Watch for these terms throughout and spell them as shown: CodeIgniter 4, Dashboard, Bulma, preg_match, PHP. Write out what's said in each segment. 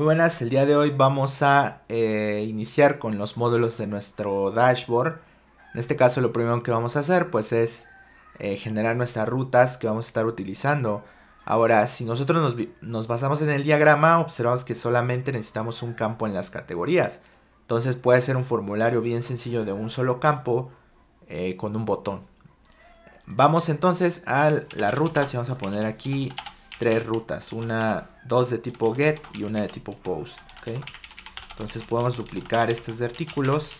Muy buenas, el día de hoy vamos a iniciar con los módulos de nuestro dashboard. En este caso lo primero que vamos a hacer pues es generar nuestras rutas que vamos a estar utilizando. Ahora, si nosotros nos basamos en el diagrama, observamos que solamente necesitamos un campo en las categorías. Entonces puede ser un formulario bien sencillo de un solo campo con un botón. Vamos entonces a las rutas y vamos a poner aquí tres rutas, dos de tipo get y una de tipo post, ¿okay? Entonces podemos duplicar estos de artículos.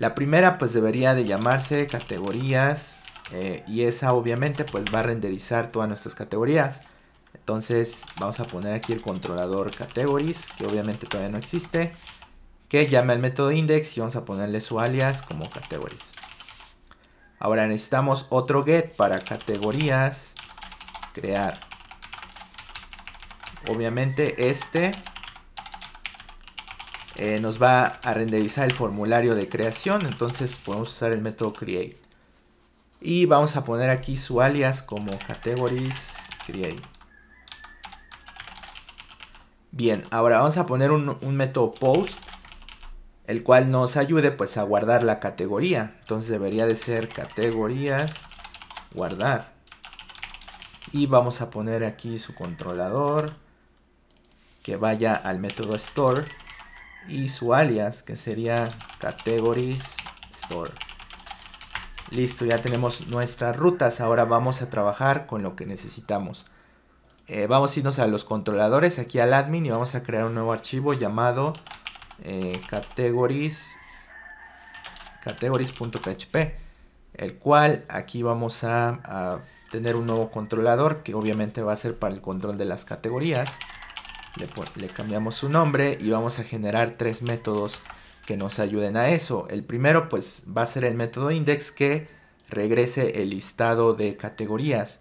La primera pues debería de llamarse categorías y esa obviamente pues va a renderizar todas nuestras categorías. Entonces vamos a poner aquí el controlador categories, que obviamente todavía no existe, que llame al método index y vamos a ponerle su alias como categories. Ahora necesitamos otro get para categorías crear. Obviamente este nos va a renderizar el formulario de creación, entonces podemos usar el método create. Y vamos a poner aquí su alias como categories create. Bien, ahora vamos a poner un método post, el cual nos ayude pues a guardar la categoría. Entonces debería de ser categorías guardar. Y vamos a poner aquí su controlador, que vaya al método store, y su alias, que sería categories store. Listo, ya tenemos nuestras rutas. Ahora vamos a trabajar con lo que necesitamos. Vamos a irnos a los controladores, aquí al admin, y vamos a crear un nuevo archivo llamado categories.php, el cual aquí vamos a tener un nuevo controlador que obviamente va a ser para el control de las categorías. Le cambiamos su nombre y vamos a generar tres métodos que nos ayuden a eso. El primero pues va a ser el método index, que regrese el listado de categorías.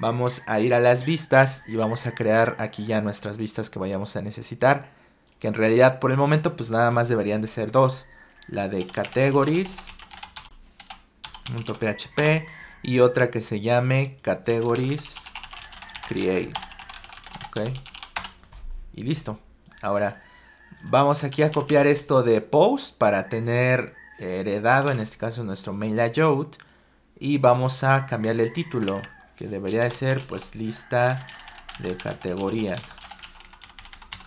Vamos a ir a las vistas y vamos a crear aquí ya nuestras vistas que vayamos a necesitar, que en realidad por el momento pues nada más deberían de ser dos, la de categories.php y otra que se llame categories create, ok, y listo. Ahora vamos aquí a copiar esto de post para tener heredado en este caso nuestro main layout, y vamos a cambiarle el título, que debería de ser pues lista de categorías.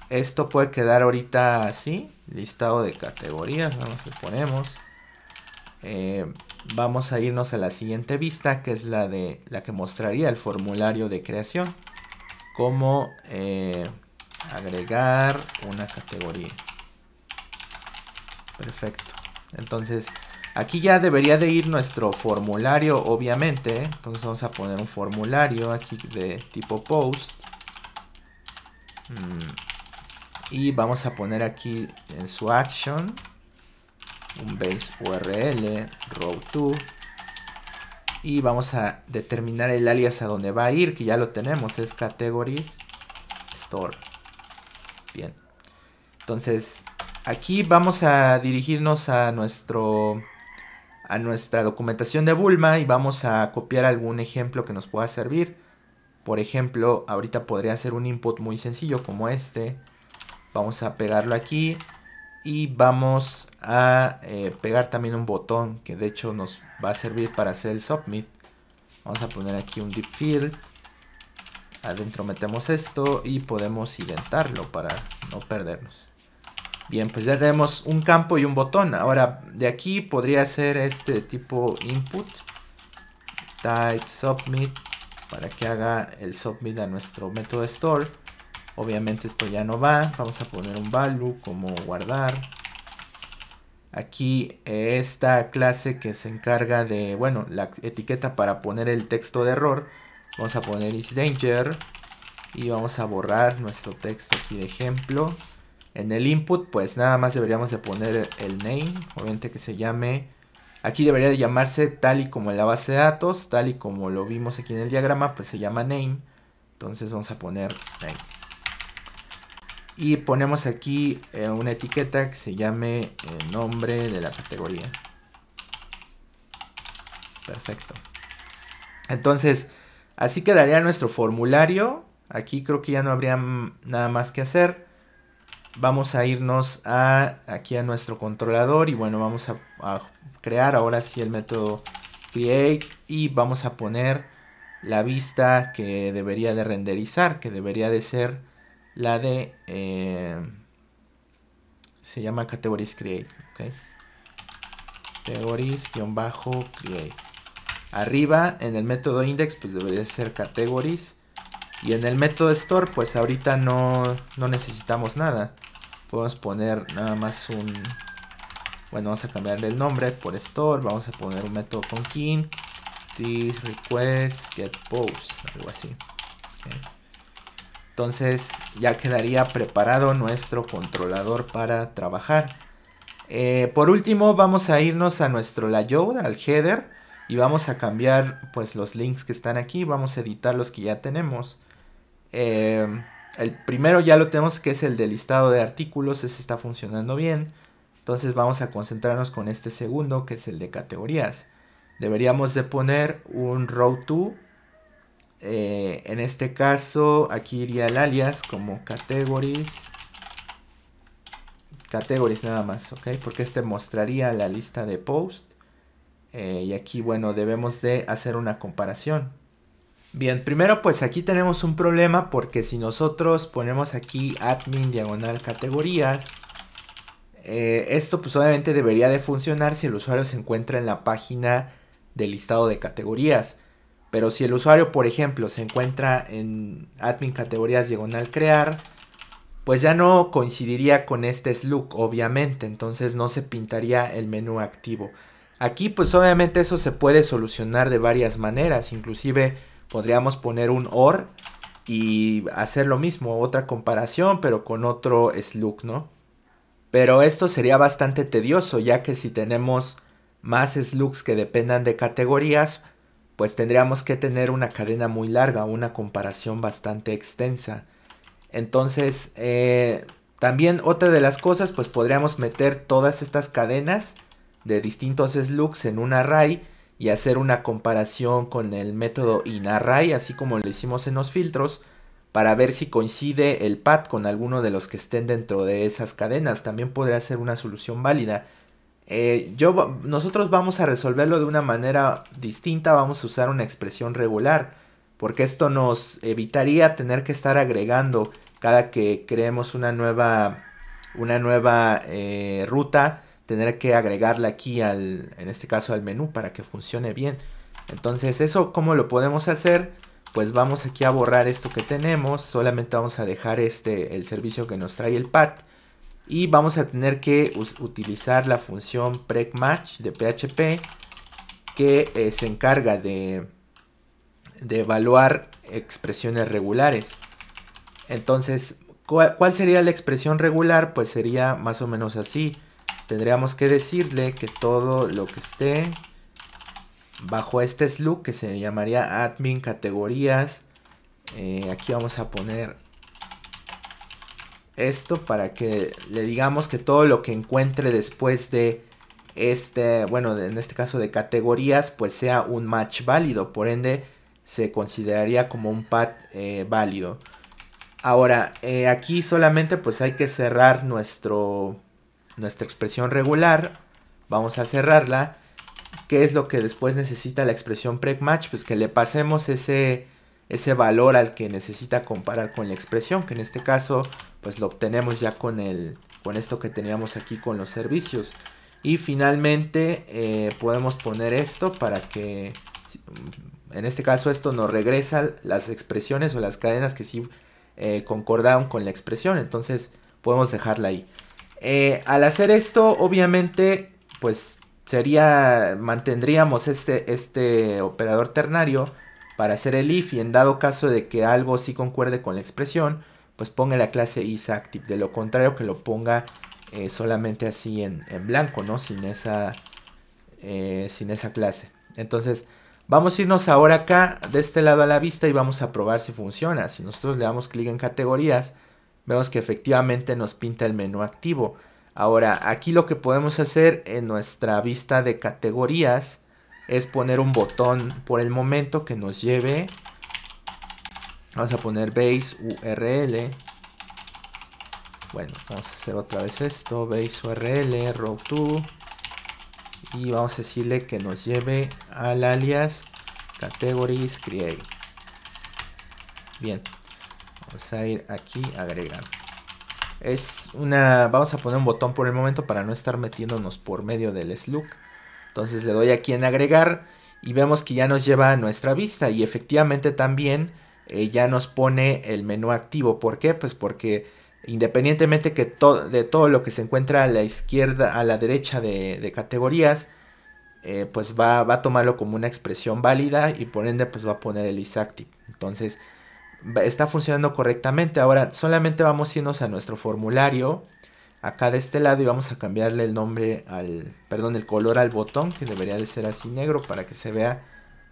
Esto puede quedar ahorita así, listado de categorías, vamos, le ponemos. Vamos a irnos a la siguiente vista, que es la que mostraría el formulario de creación, como agregar una categoría. Perfecto, entonces aquí ya debería de ir nuestro formulario, obviamente. Entonces vamos a poner un formulario aquí de tipo post. Y vamos a poner aquí en su action un base URL, row2, y vamos a determinar el alias a donde va a ir, que ya lo tenemos, es categories store. Bien, entonces aquí vamos a dirigirnos a nuestra documentación de Bulma y vamos a copiar algún ejemplo que nos pueda servir. Por ejemplo, ahorita podría hacer un input muy sencillo como este. Vamos a pegarlo aquí y vamos a pegar también un botón que de hecho nos va a servir para hacer el submit. Vamos a poner aquí un div field, adentro metemos esto y podemos identarlo para no perdernos. Bien, pues ya tenemos un campo y un botón. Ahora de aquí podría ser este tipo input type submit para que haga el submit a nuestro método store. Obviamente esto ya no va, vamos a poner un value como guardar. Aquí esta clase que se encarga de, bueno, la etiqueta para poner el texto de error, vamos a poner isDanger y vamos a borrar nuestro texto aquí de ejemplo. En el input pues nada más deberíamos de poner el name, obviamente que se llame, aquí debería de llamarse tal y como en la base de datos, tal y como lo vimos aquí en el diagrama, pues se llama name, entonces vamos a poner name. Y ponemos aquí una etiqueta que se llame nombre de la categoría. Perfecto. Entonces, así quedaría nuestro formulario. Aquí creo que ya no habría nada más que hacer. Vamos a irnos aquí a nuestro controlador y bueno, vamos a crear ahora sí el método create y vamos a poner la vista que debería de renderizar, que debería de ser la de se llama categories create, ¿okay? Categories-create. Arriba en el método index pues debería ser categories y en el método store pues ahorita no necesitamos nada, podemos poner nada más un, bueno, vamos a cambiarle el nombre por store, vamos a poner un método con king this request get post, algo así, ¿okay? Entonces ya quedaría preparado nuestro controlador para trabajar. Por último vamos a irnos a nuestro layout, al header, y vamos a cambiar pues los links que están aquí, vamos a editar los que ya tenemos. El primero ya lo tenemos, que es el de listado de artículos, ese está funcionando bien, entonces vamos a concentrarnos con este segundo, que es el de categorías. Deberíamos de poner un row to, en este caso aquí iría el alias como categories nada más, ok, porque este mostraría la lista de post. Y aquí bueno, debemos de hacer una comparación. Bien, primero pues aquí tenemos un problema, porque si nosotros ponemos aquí admin diagonal categorías, esto pues obviamente debería de funcionar si el usuario se encuentra en la página del listado de categorías, pero si el usuario por ejemplo se encuentra en admin categorías diagonal crear, pues ya no coincidiría con este slug obviamente, entonces no se pintaría el menú activo. Aquí pues obviamente eso se puede solucionar de varias maneras, inclusive podríamos poner un OR y hacer lo mismo, otra comparación pero con otro slug, ¿no? Pero esto sería bastante tedioso, ya que si tenemos más slugs que dependan de categorías, pues tendríamos que tener una cadena muy larga, una comparación bastante extensa. Entonces también otra de las cosas, pues podríamos meter todas estas cadenas de distintos slugs en un array y hacer una comparación con el método inArray, así como lo hicimos en los filtros, para ver si coincide el path con alguno de los que estén dentro de esas cadenas. También podría ser una solución válida. Nosotros vamos a resolverlo de una manera distinta, vamos a usar una expresión regular, porque esto nos evitaría tener que estar agregando cada que creemos una nueva ruta, tener que agregarla aquí en este caso al menú para que funcione bien. Entonces eso, ¿cómo lo podemos hacer? Pues vamos aquí a borrar esto que tenemos, solamente vamos a dejar el servicio que nos trae el path, y vamos a tener que utilizar la función preg_match de PHP, que se encarga de evaluar expresiones regulares. Entonces, ¿cuál sería la expresión regular? Pues sería más o menos así. Tendríamos que decirle que todo lo que esté bajo este slug, que se llamaría admin categorías, aquí vamos a poner esto para que le digamos que todo lo que encuentre después de en este caso de categorías, pues sea un match válido, por ende se consideraría como un path válido. Ahora aquí solamente pues hay que cerrar nuestra expresión regular, vamos a cerrarla. ¿Qué es lo que después necesita la expresión preg_match? Pues que le pasemos ese valor al que necesita comparar con la expresión, que en este caso pues lo obtenemos ya con esto que teníamos aquí con los servicios. Y finalmente podemos poner esto para que, en este caso, esto nos regresa las expresiones o las cadenas que sí concordaron con la expresión, entonces podemos dejarla ahí. Al hacer esto, obviamente, pues mantendríamos este operador ternario para hacer el if, y en dado caso de que algo sí concuerde con la expresión, pues ponga la clase isActive, de lo contrario que lo ponga solamente así en blanco, ¿no? Sin esa clase. Entonces, vamos a irnos ahora acá, de este lado a la vista, y vamos a probar si funciona. Si nosotros le damos clic en categorías, vemos que efectivamente nos pinta el menú activo. Ahora, aquí lo que podemos hacer en nuestra vista de categorías es poner un botón por el momento que nos lleve. Vamos a poner base URL. Bueno, vamos a hacer otra vez esto, base url, row to, y vamos a decirle que nos lleve al alias categories create. Bien, vamos a ir aquí, agregar. Vamos a poner un botón por el momento para no estar metiéndonos por medio del slug. Entonces le doy aquí en agregar y vemos que ya nos lleva a nuestra vista y efectivamente también ya nos pone el menú activo. ¿Por qué? Pues porque independientemente que de todo lo que se encuentra a la izquierda, a la derecha de categorías, pues va a tomarlo como una expresión válida y por ende pues va a poner el isActive. Entonces está funcionando correctamente. Ahora solamente vamos a irnos a nuestro formulario acá de este lado y vamos a cambiarle el nombre al, perdón, el color al botón, que debería de ser así negro para que se vea,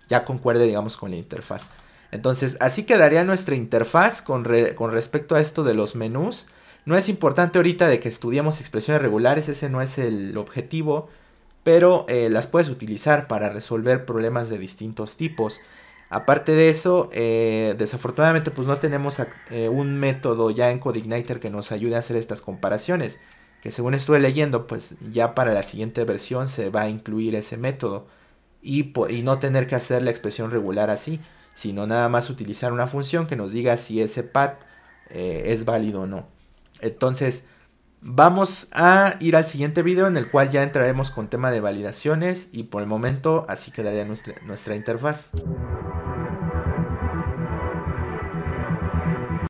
ya concuerde, digamos, con la interfaz. Entonces así quedaría nuestra interfaz con respecto a esto de los menús. No es importante ahorita de que estudiemos expresiones regulares, ese no es el objetivo, pero las puedes utilizar para resolver problemas de distintos tipos. Aparte de eso, desafortunadamente pues no tenemos un método ya en CodeIgniter que nos ayude a hacer estas comparaciones, que según estuve leyendo pues ya para la siguiente versión se va a incluir ese método y no tener que hacer la expresión regular así, sino nada más utilizar una función que nos diga si ese path es válido o no. Entonces vamos a ir al siguiente video en el cual ya entraremos con tema de validaciones y por el momento así quedaría nuestra interfaz.